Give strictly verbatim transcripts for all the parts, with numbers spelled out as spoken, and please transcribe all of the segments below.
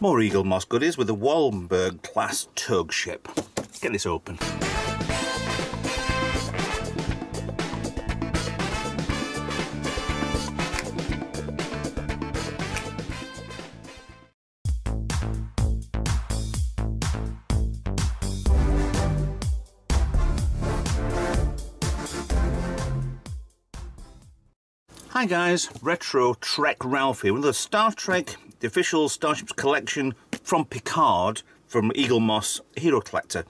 More Eaglemoss goodies with the Wallenberg class tug ship. Let's get this open. Hi guys, Retro Trek Ralph here with the Star Trek, the official Starships collection from Picard, from Eaglemoss Hero Collector.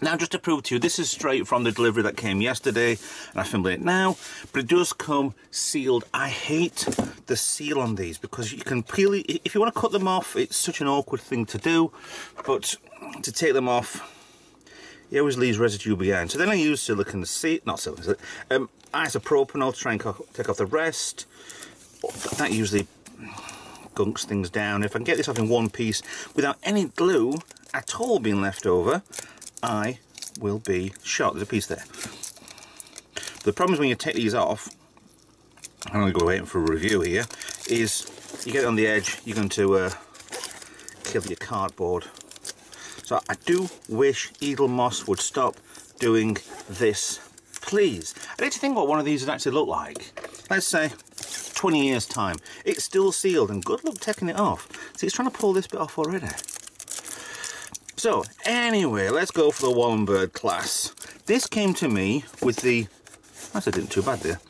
Now just to prove to you, this is straight from the delivery that came yesterday, and I filmed it now, but it does come sealed. I hate the seal on these because you can peel it, if you want to cut them off, it's such an awkward thing to do, but to take them off, it always leaves residue behind. So then I use silicon seal, not silicon, um, isopropanol, try and take off the rest. That usually gunks things down. If I can get this off in one piece without any glue at all being left over, I will be shot. There's a piece there. The problem is when you take these off, I'm going to go waiting for a review here, is you get it on the edge, you're going to uh, kill your cardboard. So I do wish Eaglemoss would stop doing this, please. I need to think what one of these would actually look like. Let's say twenty years time. It's still sealed and good luck taking it off. See, it's trying to pull this bit off already. So anyway, let's go for the Wallenberg class. This came to me with the, I said it didn't too bad there,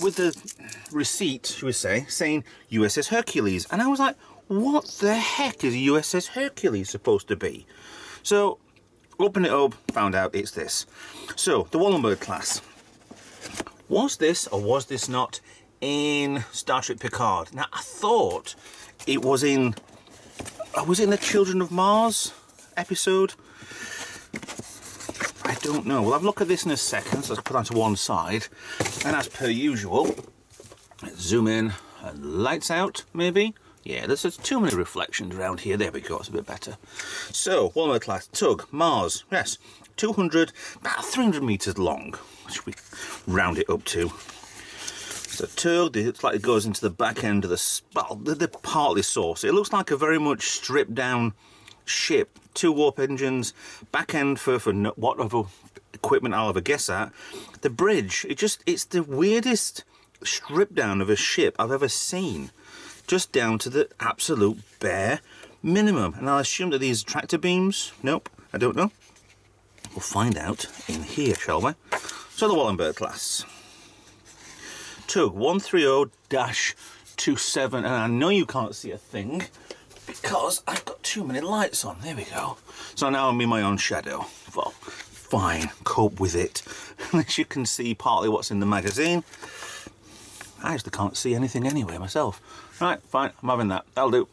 with the receipt, should we say, saying U S S Hercules. And I was like, what the heck is U S S Hercules supposed to be? So, opened it up, found out it's this. So, the Wallenberg class. Was this, or was this not, in Star Trek Picard? Now, I thought it was in... Was it in the Children of Mars episode? I don't know. We'll have a look at this in a second, so let's put that to one side. And as per usual, let's zoom in and lights out, maybe. Yeah, there's too many reflections around here. There we go, it's a bit better. So, Wallenberg class, tug, Mars, yes, two hundred, about three hundred metres long, which we round it up to. So, tug, it looks like it goes into the back end of the, well, they're partly source. It looks like a very much stripped down ship, two warp engines, back end for, for whatever equipment I'll ever guess at. The bridge, it just, it's the weirdest strip down of a ship I've ever seen. Just down to the absolute bare minimum. And I'll assume that these are tractor beams. Nope, I don't know. We'll find out in here, shall we? So the Wallenberg class. Tug one three zero dash two seven. And I know you can't see a thing because I've got too many lights on. There we go. So now I'm in my own shadow. Well, fine, cope with it. Unless you can see partly what's in the magazine. I actually can't see anything anyway myself. Right, fine, I'm having that. That'll do.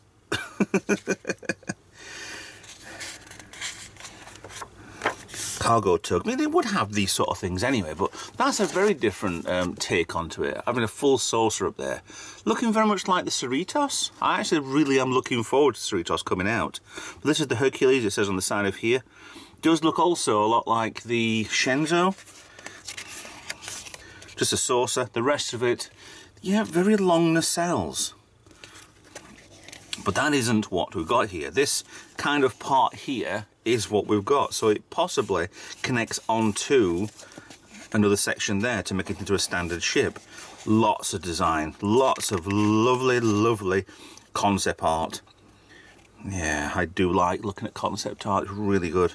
Cargo tug. I mean, they would have these sort of things anyway, but that's a very different um, take onto it. Having a full saucer up there. Looking very much like the Cerritos. I actually really am looking forward to Cerritos coming out. But this is the Hercules, it says on the side of here. It does look also a lot like the Shenzo. Just a saucer. The rest of it, yeah, very long nacelles. But that isn't what we've got here. This kind of part here is what we've got. So it possibly connects onto another section there to make it into a standard ship. Lots of design. Lots of lovely, lovely concept art. Yeah, I do like looking at concept art. It's really good.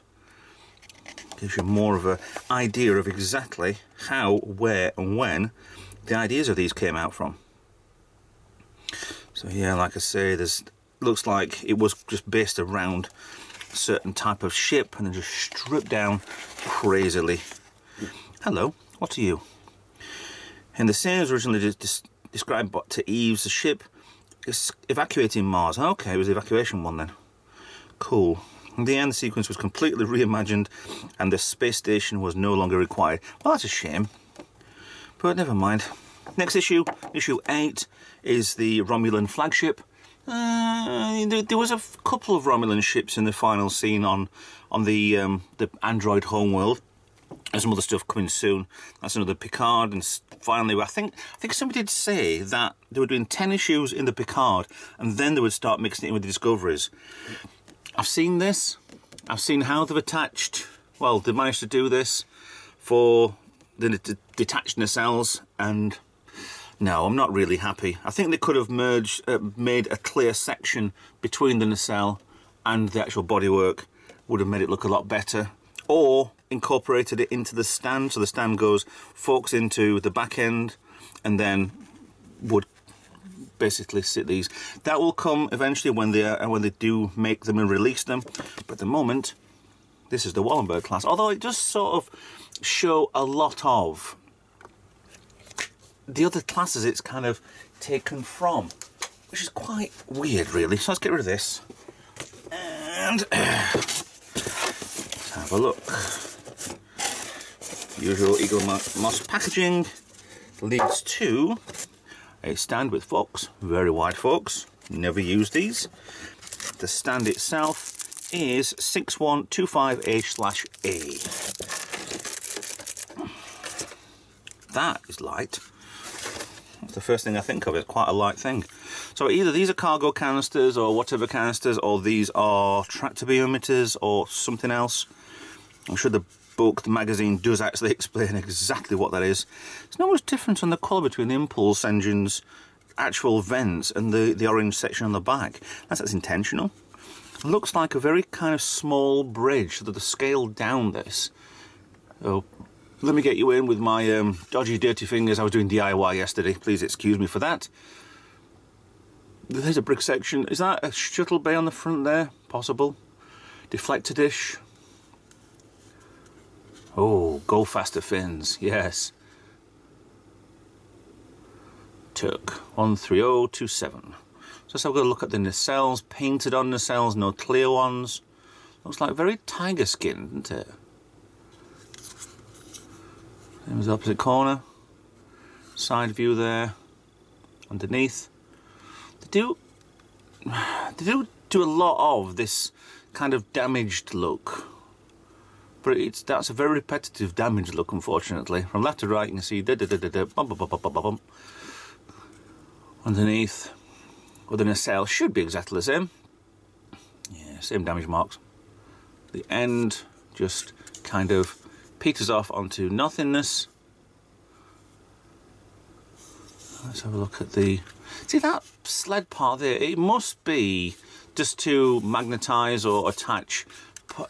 Gives you more of an idea of exactly how, where and when the ideas of these came out from. So yeah, like I say, there's looks like it was just based around a certain type of ship and then just stripped down crazily. Hello, what are you? And the saying was originally just dis described to Eaves, the ship is evacuating Mars. Okay, it was the evacuation one then. Cool. In the end, the sequence was completely reimagined and the space station was no longer required. Well, that's a shame, but never mind. Next issue, issue eight, is the Romulan flagship. Uh, there, there was a couple of Romulan ships in the final scene on, on the, um, the Android Homeworld. There's some other stuff coming soon. That's another Picard. And finally, I think, I think somebody did say that They were doing ten issues in the Picard, and then they would start mixing it in with the Discoveries. I've seen this. I've seen how they've attached... Well, they've managed to do this for the detached nacelles, and no, I'm not really happy. I think they could have merged, uh, made a clear section between the nacelle and the actual bodywork. Would have made it look a lot better. Or incorporated it into the stand, so the stand goes, forks into the back end, and then would basically sit these. That will come eventually when they are, when they do make them and release them. But at the moment, this is the Wallenberg class. Although it does sort of show a lot of the other classes it's kind of taken from, which is quite weird, really. So let's get rid of this and let's have a look. Usual Eaglemoss packaging leads to a stand with forks, very wide forks. Never use these. The stand itself is six one two five H slash A. That is light. That's the first thing I think of, it's quite a light thing. So either these are cargo canisters or whatever canisters, or these are tractor biometers or something else. I'm sure the book, the magazine, does actually explain exactly what that is. There's not much difference on the colour between the impulse engines, actual vents, and the, the orange section on the back. That's, that's intentional. Looks like a very kind of small bridge, so that they've scaled down this. Oh, let me get you in with my um, dodgy, dirty fingers. I was doing D I Y yesterday. Please excuse me for that. There's a brick section. Is that a shuttle bay on the front there? Possible. Deflector dish. Oh, go faster fins. Yes. Took one three oh two seven. So I've got to look at the nacelles, painted on nacelles, no clear ones. Looks like very tiger skin, doesn't it? There's the opposite corner. Side view there. Underneath. They do, they do do a lot of this kind of damaged look. But it's, that's a very repetitive damaged look, unfortunately. From left to right, you can see da da da da da bum bum bum bum bum bum. Underneath. Well, the nacelle should be exactly the same. Yeah, same damage marks. The end just kind of peters off onto nothingness. Let's have a look at the... See, that sled part there, it must be just to magnetise or attach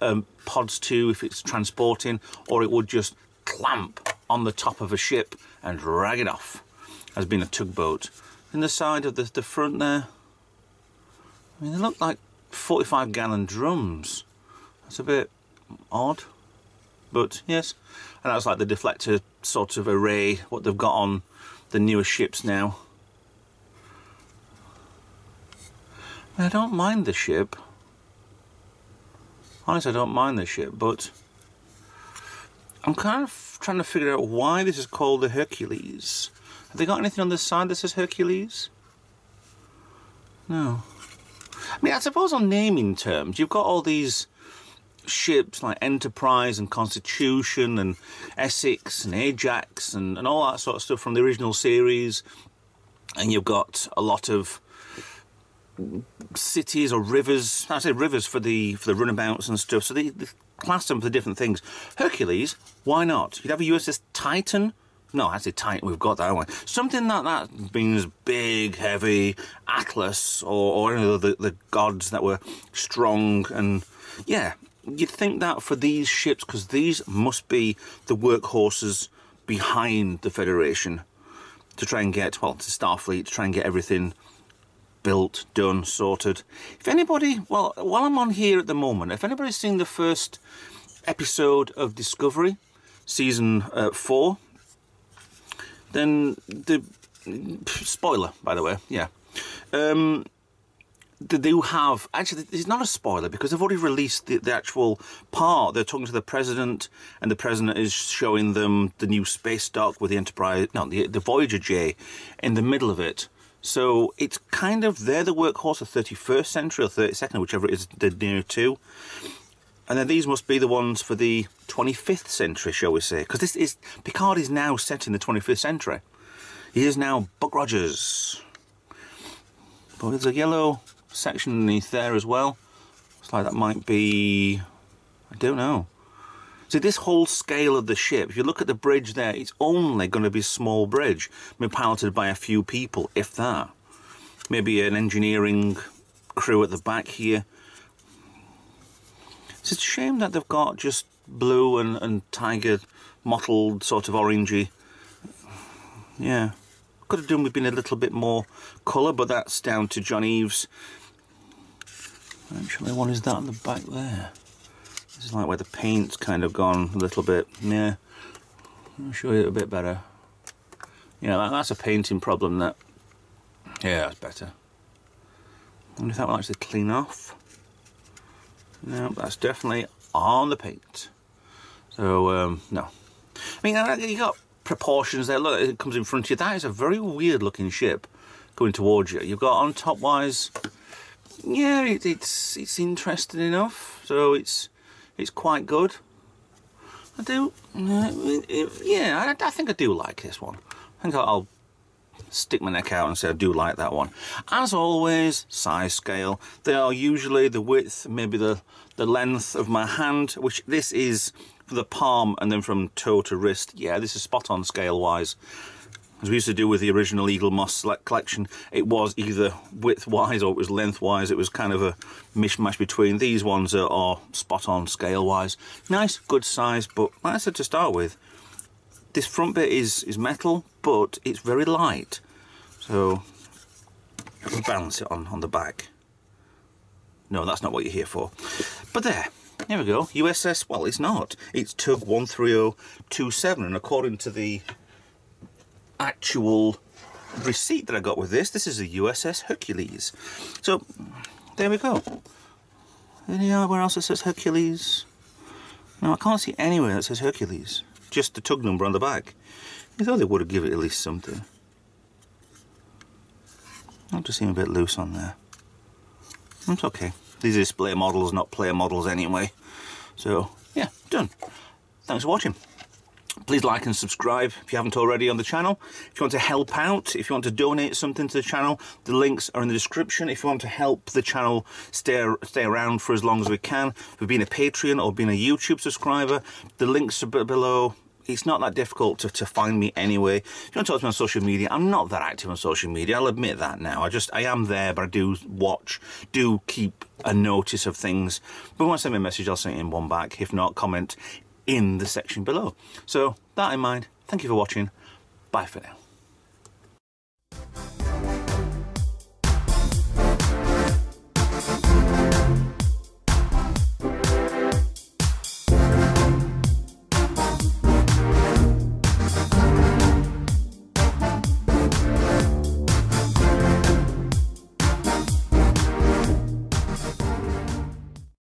um, pods to if it's transporting, or it would just clamp on the top of a ship and drag it off, as being a tugboat. In the side of the, the front there, I mean, they look like forty-five gallon drums. That's a bit odd, but yes. And that's like the deflector sort of array, what they've got on the newer ships now. I mean, I don't mind the ship. Honestly, I don't mind the ship, but I'm kind of trying to figure out why this is called the Hercules. Have they got anything on this side that says Hercules? No. I mean, I suppose on naming terms, you've got all these ships like Enterprise and Constitution and Essex and Ajax and, and all that sort of stuff from the original series. And you've got a lot of cities or rivers. I say rivers for the, for the runabouts and stuff. So they, they class them for different things. Hercules, why not? You'd have a U S S Titan. No, I say Titan, we've got that one. Something like that means big, heavy, Atlas, or, or any of the, the gods that were strong. And yeah, you'd think that for these ships, because these must be the workhorses behind the Federation to try and get, well, to Starfleet, to try and get everything built, done, sorted. If anybody, well, while I'm on here at the moment, if anybody's seen the first episode of Discovery, season uh, four, then the spoiler, by the way, yeah. Um, they do have, actually, it's not a spoiler because they've already released the, the actual part. They're talking to the president, and the president is showing them the new space dock with the Enterprise, no, the, the Voyager J in the middle of it. So it's kind of, they're the workhorse of thirty-first century or thirty-second, whichever it is they're near to. And then these must be the ones for the twenty-fifth century, shall we say. Because this is... Picard is now set in the twenty-fifth century. He is now Buck Rogers. But there's a yellow section underneath there as well. Looks like that might be... I don't know. So this whole scale of the ship, if you look at the bridge there, it's only going to be a small bridge. Maybe piloted by a few people, if that. Maybe an engineering crew at the back here. It's a shame that they've got just blue and, and tiger mottled, sort of orangey. Yeah. Could have done with being a little bit more colour, but that's down to John Eaves. Actually, what is that on the back there? This is like where the paint's kind of gone a little bit. Yeah, I'll show you a bit better. Yeah, that, that's a painting problem, that. Yeah, that's better. I wonder if that will actually clean off. No, that's definitely on the paint. So, um, no. I mean, you got proportions there. Look, it comes in front of you. That is a very weird-looking ship going towards you. You've got on top-wise... Yeah, it, it's it's interesting enough. So it's... It's quite good. I do, yeah, I, I think I do like this one. I think I'll, I'll stick my neck out and say I do like that one. As always, size scale. They are usually the width, maybe the, the length of my hand, which this is for the palm and then from toe to wrist. Yeah, this is spot on scale-wise. As we used to do with the original Eaglemoss Select Collection, it was either width-wise or it was length-wise. It was kind of a mishmash between. These ones are, are spot-on scale-wise. Nice, good size, but like I said to start with, this front bit is, is metal, but it's very light. So, we'll balance it on, on the back. No, that's not what you're here for. But there. Here we go. U S S, well, it's not. It's Tug one three zero two seven, and according to the... actual receipt that I got with this, this is a U S S Hercules. So, there we go. Anywhere else that says Hercules? No, I can't see anywhere that says Hercules. Just the tug number on the back. You thought they would have given it at least something. I'm just seem a bit loose on there. It's okay. These are display models, not player models anyway. So, yeah, done. Thanks for watching. Please like and subscribe if you haven't already on the channel. If you want to help out, if you want to donate something to the channel, the links are in the description. If you want to help the channel stay, stay around for as long as we can, for being a Patreon or being a YouTube subscriber, the links are below. It's not that difficult to, to find me anyway. If you want to talk to me on social media, I'm not that active on social media. I'll admit that now. I just, I am there, but I do watch, do keep a notice of things. But once I send me a message, I'll send it in one back. If not, comment in the section below. So, that in mind, thank you for watching. Bye for now.